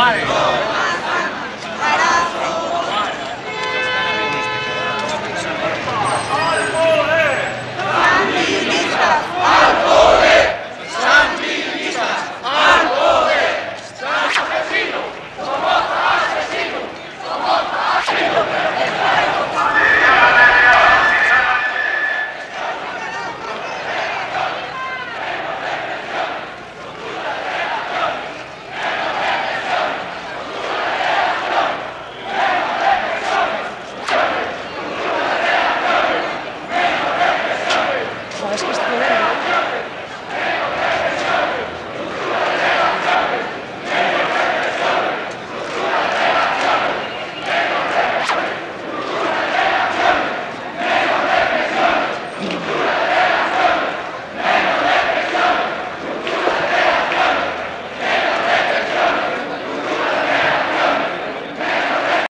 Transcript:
Nobody.